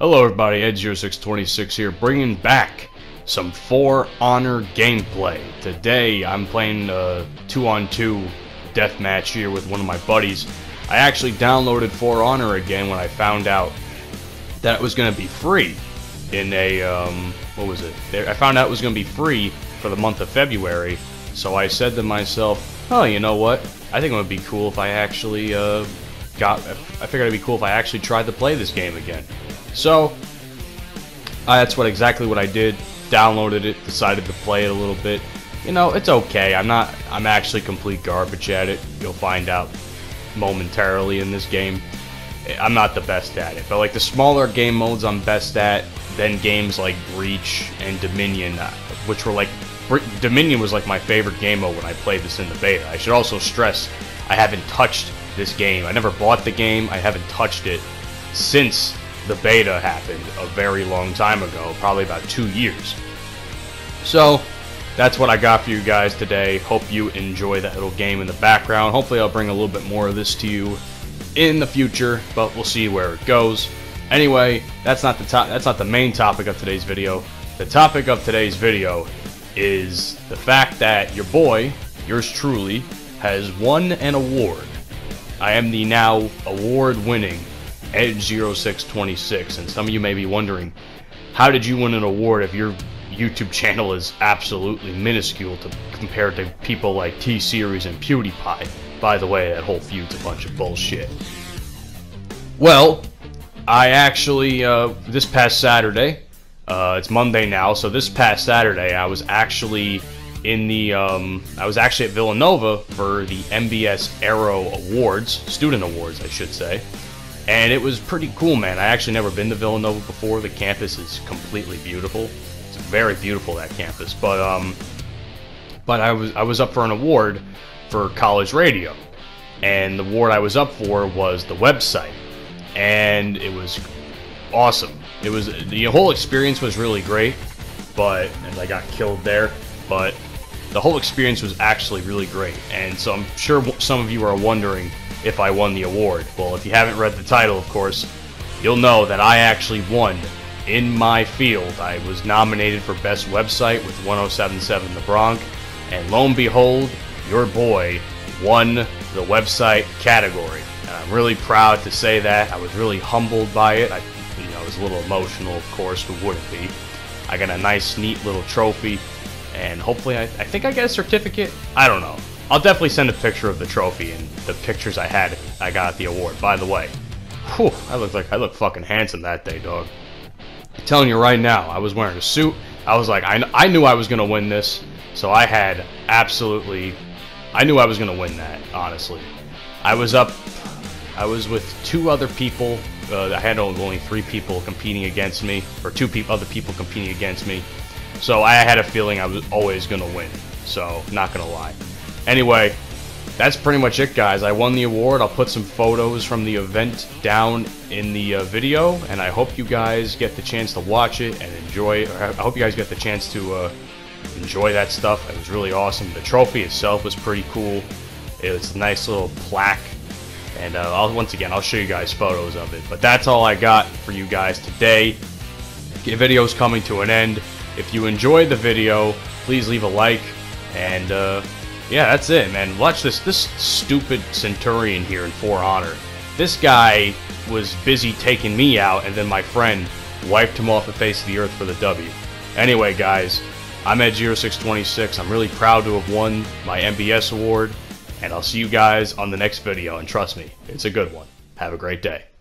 Hello everybody, Edge0626 here, bringing back some For Honor gameplay. Today I'm playing a 2-on-2 deathmatch here with one of my buddies. I actually downloaded For Honor again when I found out that it was going to be free in a, I found out it was going to be free for the month of February, so I said to myself, oh, you know what, I think it would be cool if I actually, I figured it would be cool if I actually tried to play this game again. So that's exactly what I did. Downloaded it, decided to play it a little bit. You know, it's okay. I'm actually complete garbage at it. You'll find out momentarily in this game. I'm not the best at it, but like the smaller game modes I'm best at than games like Breach and Dominion, which were like, Dominion was like my favorite game mode when I played this in the beta. I should also stress I haven't touched this game. I never bought the game. I haven't touched it since the beta happened a very long time ago, probably about 2 years. So that's what I got for you guys today. Hope you enjoy that little game in the background. Hopefully I'll bring a little bit more of this to you in the future, but we'll see where it goes. Anyway, that's not the main topic of today's video. The topic of today's video is the fact that your boy, yours truly, has won an award. I am the now award-winning Edge0626, and some of you may be wondering, how did you win an award if your YouTube channel is absolutely minuscule compared to people like T-Series and PewDiePie? By the way, that whole feud's a bunch of bullshit. Well, I actually, this past Saturday, it's Monday now, so this past Saturday I was actually at Villanova for the NBS-AERho Awards, Student Awards I should say. And it was pretty cool, man. I actually never been to Villanova before. The campus is completely beautiful. It's very beautiful, that campus. But I was up for an award for college radio, and the award I was up for was the website, and it was awesome. It was, the whole experience was really great, but, and I got killed there, but the whole experience was actually really great. And so I'm sure some of you are wondering if I won the award. Well, if you haven't read the title, of course, you'll know that I actually won in my field. I was nominated for Best Website with 107.7 The Bronc, and lo and behold, your boy won the website category. And I'm really proud to say that. I was really humbled by it. I was a little emotional, of course, who wouldn't be? I got a nice, neat little trophy, and hopefully, I think I get a certificate. I don't know. I'll definitely send a picture of the trophy and the pictures I got at the award. By the way, whew, I look fucking handsome that day, dog. I'm telling you right now, I was wearing a suit. I was like, I knew I was gonna win this, so I had absolutely, I knew I was gonna win that. Honestly, I was with two other people. I had only three people competing against me, or other people competing against me. So I had a feeling I was always gonna win. So not gonna lie. Anyway, that's pretty much it, guys. I won the award. I'll put some photos from the event down in the video, and I hope you guys get the chance to watch it and enjoy it. I hope you guys get the chance to enjoy that stuff. It was really awesome. The trophy itself was pretty cool. It's a nice little plaque, and once again, I'll show you guys photos of it. But that's all I got for you guys today. The video's coming to an end. If you enjoyed the video, please leave a like, and yeah, that's it, man. Watch this. This stupid Centurion here in For Honor. This guy was busy taking me out, and then my friend wiped him off the face of the earth for the W. Anyway, guys, I'm Edge0626. I'm really proud to have won my NBS award, and I'll see you guys on the next video. And trust me, it's a good one. Have a great day.